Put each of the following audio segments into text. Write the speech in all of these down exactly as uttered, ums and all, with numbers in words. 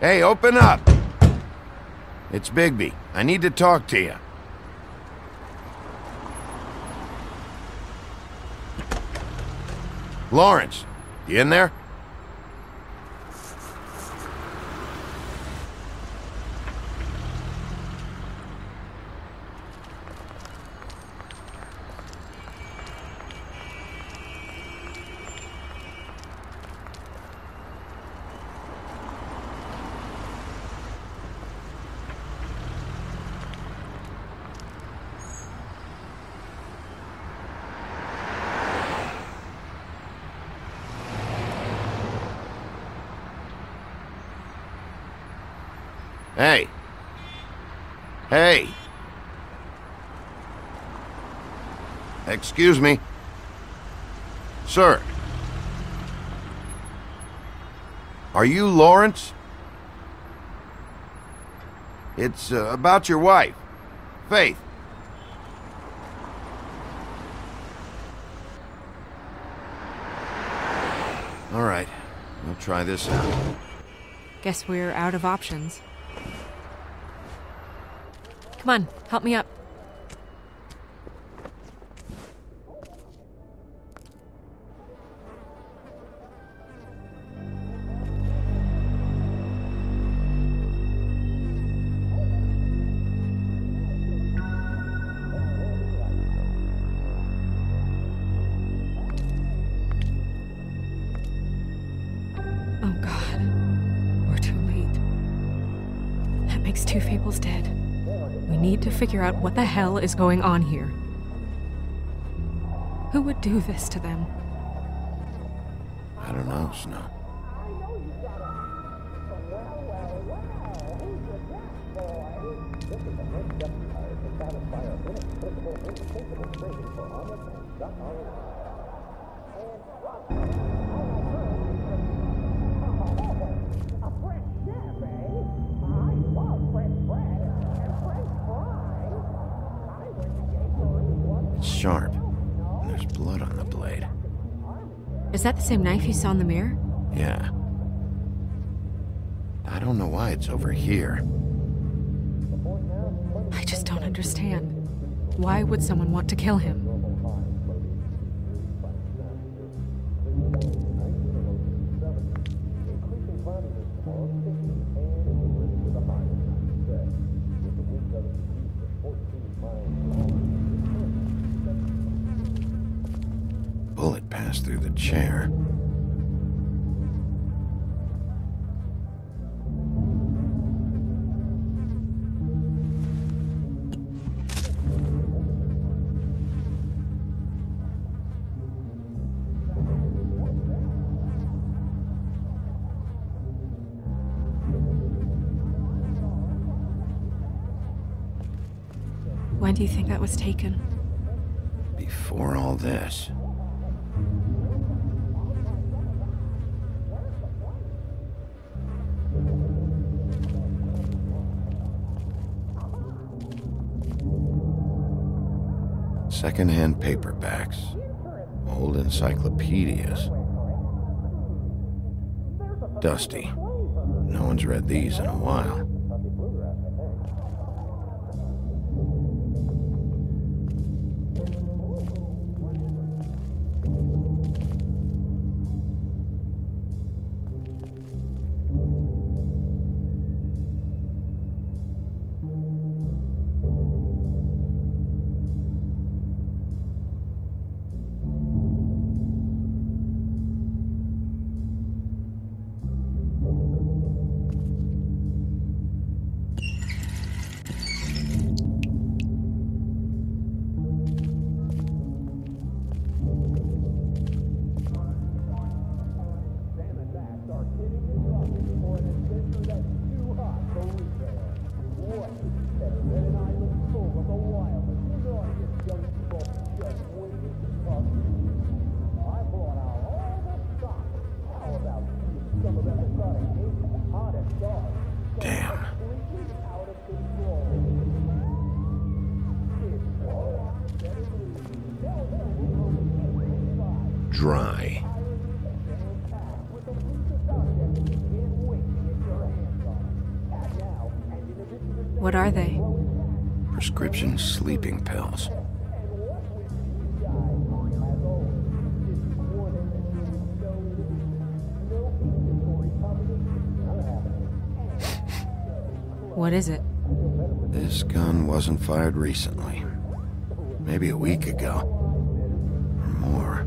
Hey, open up! It's Bigby. I need to talk to you. Lawrence, you in there? Hey. Hey. Excuse me. Sir. Are you Lawrence? It's uh, about your wife, Faith. All right. We'll try this out. Guess we're out of options. Come on, help me up. Oh God, we're too late. That makes two fables dead. We need to figure out what the hell is going on here. Who would do this to them? I don't know, Snow. Sharp, and there's blood on the blade. Is that the same knife you saw in the mirror? Yeah. I don't know why it's over here. I just don't understand. Why would someone want to kill him? Bullet passed through the chair. When do you think that was taken? Before all this. Second-hand paperbacks, old encyclopedias. Dusty. No one's read these in a while. Damn. Dry. are they? Prescription sleeping pills. What is it? This gun wasn't fired recently. Maybe a week ago. Or more.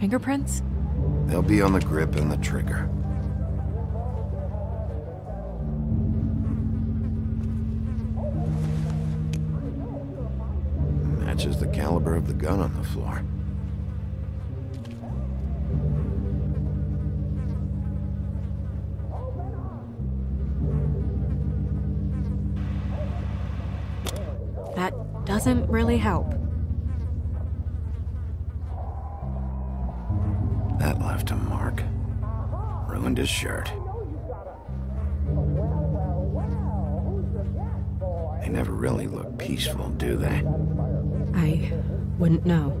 Fingerprints? They'll be on the grip and the trigger. Matches the caliber of the gun on the floor. That doesn't really help. That left a mark. Ruined his shirt. They never really look peaceful, do they? I wouldn't know.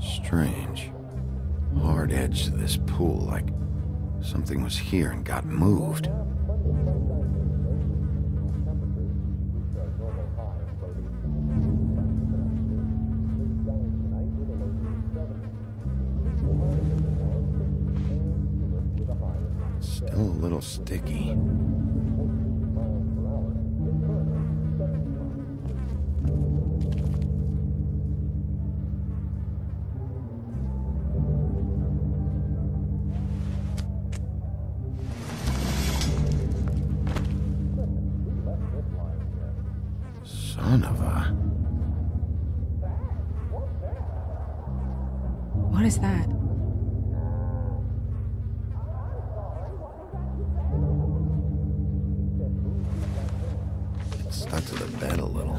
Strange. Hard edge to this pool, like something was here and got moved. Still a little sticky. What is that? It's stuck to the bed a little.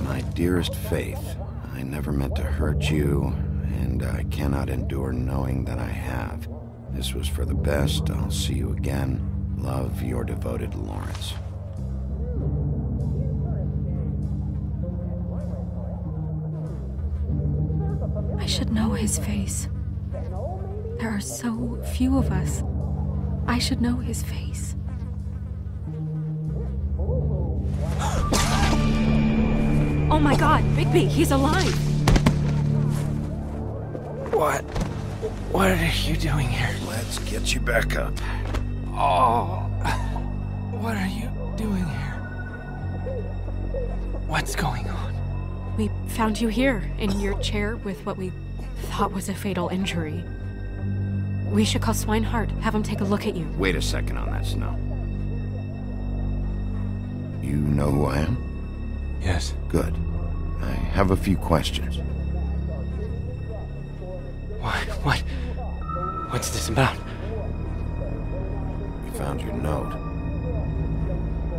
My dearest Faith, I never meant to hurt you, and I cannot endure knowing that I have. This was for the best. I'll see you again. Love, your devoted Lawrence. I should know his face. There are so few of us. I should know his face. Oh my God, Bigby, he's alive! What? What are you doing here? Let's get you back up. Oh, what are you doing here? What's going on? We found you here, in your chair, with what we thought was a fatal injury. We should call Swineheart, have him take a look at you. Wait a second on that, Snow. You know who I am? Yes. Good. I have a few questions. Why? What? What's this about? We found your note.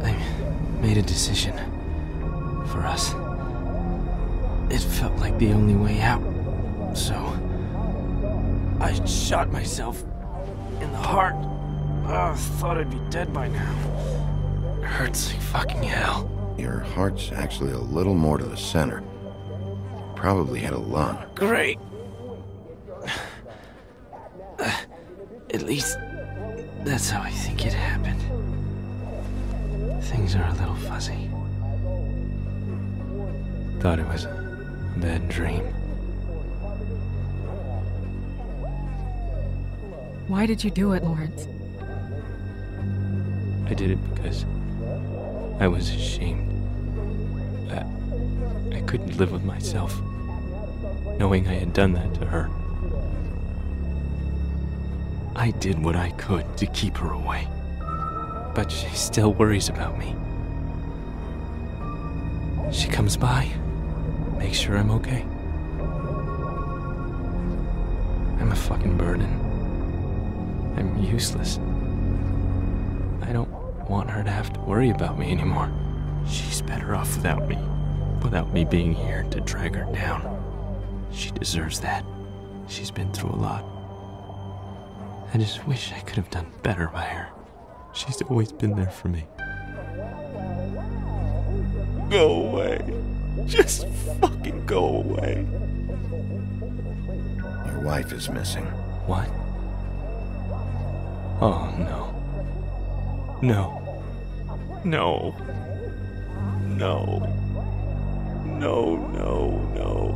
I made a decision. For us. It felt like the only way out, so I shot myself in the heart. I thought I'd be dead by now. It hurts like fucking hell. Your heart's actually a little more to the center. Probably hit a lung. Great. Uh, at least that's how I think it happened. Things are a little fuzzy. Thought it was a bad dream. Why did you do it, Lawrence? I did it because I was ashamed. I, I couldn't live with myself, knowing I had done that to her. I did what I could to keep her away, but she still worries about me. She comes by. Make sure I'm okay. I'm a fucking burden. I'm useless. I don't want her to have to worry about me anymore. She's better off without me. without me being here to drag her down. She deserves that. She's been through a lot. I just wish I could have done better by her. She's always been there for me. Go away. Just fucking go away. Your wife is missing. What? Oh, no. No. No. No. No, no, no.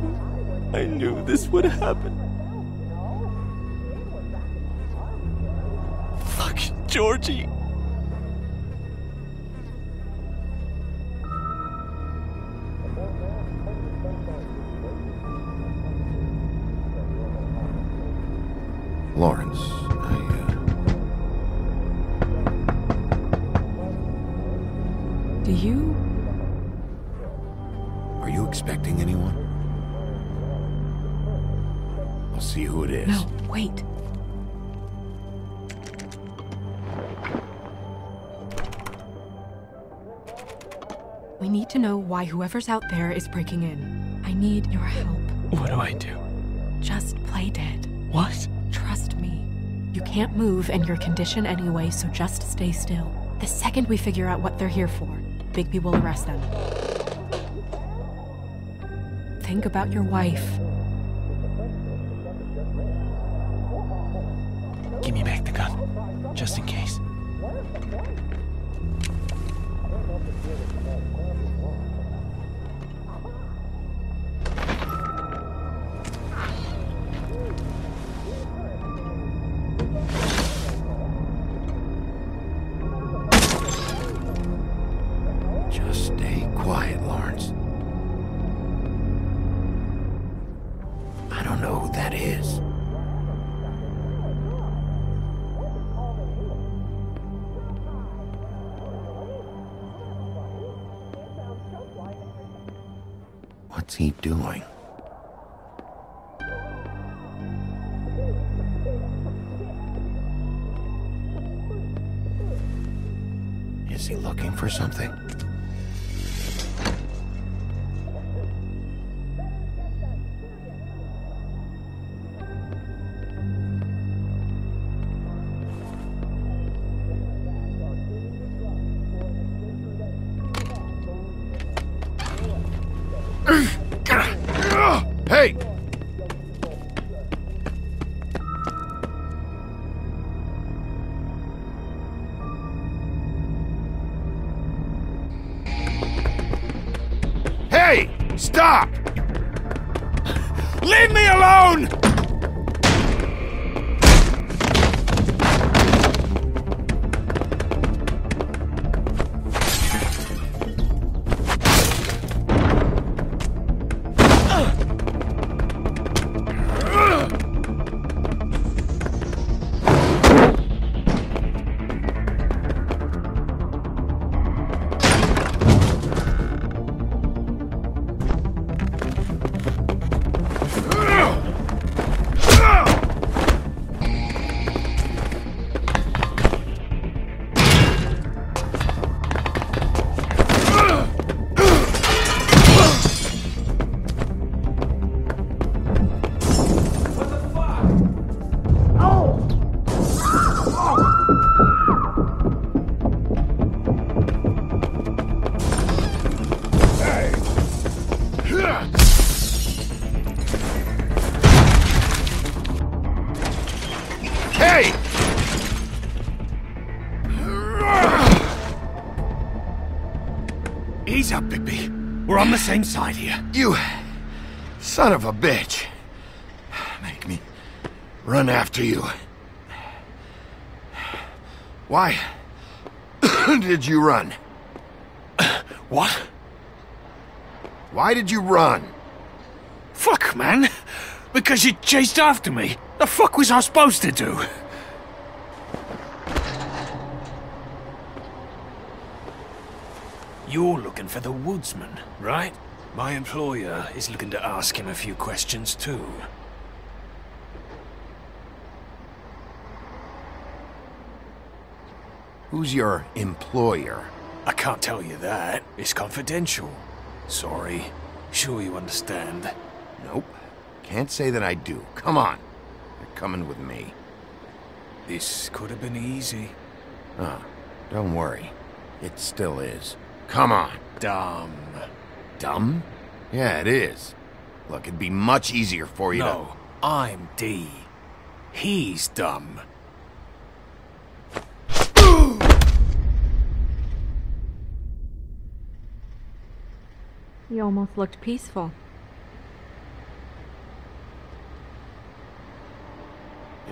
I knew this would happen. Fucking Georgie. Lawrence, I, uh... Do you... Are you expecting anyone? I'll see who it is. No, wait. We need to know why whoever's out there is breaking in. I need your help. What do I do? Just play dead. What? Trust me. You can't move and you're conditioned anyway, so just stay still. The second we figure out what they're here for, Bigby will arrest them. Think about your wife. Give me back the gun, just in case. What's he doing? Is he looking for something? Hey! Hey! Stop! Leave me alone! Ease up, Bigby. We're on the same side here. You son of a bitch. Make me run after you. Why did you run? What? Why did you run? Fuck, man. Because you chased after me. The fuck was I supposed to do? You're looking for the woodsman, right? My employer is looking to ask him a few questions, too. Who's your employer? I can't tell you that. It's confidential. Sorry. Sure you understand. Nope. Can't say that I do. Come on. You're coming with me. This could have been easy. Ah, don't worry. It still is. Come on. Dumb. Dumb? Yeah, it is. Look, it'd be much easier for you to... No, I'm D. He's dumb. You almost looked peaceful.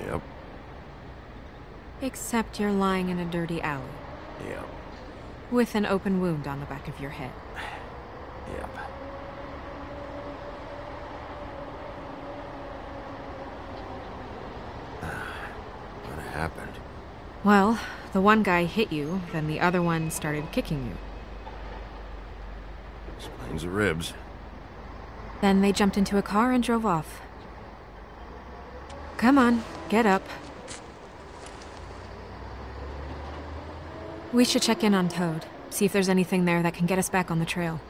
Yep. Except you're lying in a dirty alley. Yep. With an open wound on the back of your head. Yep. What happened? Well, the one guy hit you, then the other one started kicking you. Explains the ribs. Then they jumped into a car and drove off. Come on, get up. We should check in on Toad, see if there's anything there that can get us back on the trail.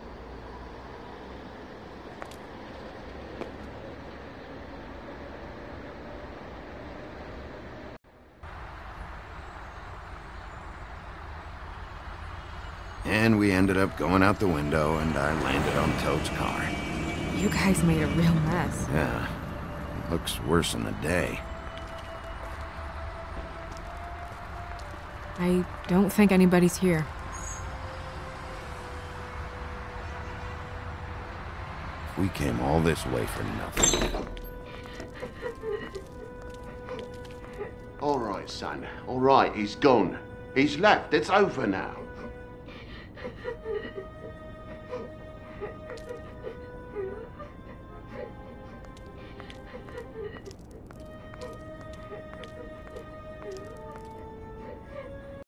And we ended up going out the window, and I landed on Toad's car. You guys made a real mess. Yeah. It looks worse in the day. I don't think anybody's here. We came all this way for nothing. All right, son. All right, he's gone. He's left. It's over now.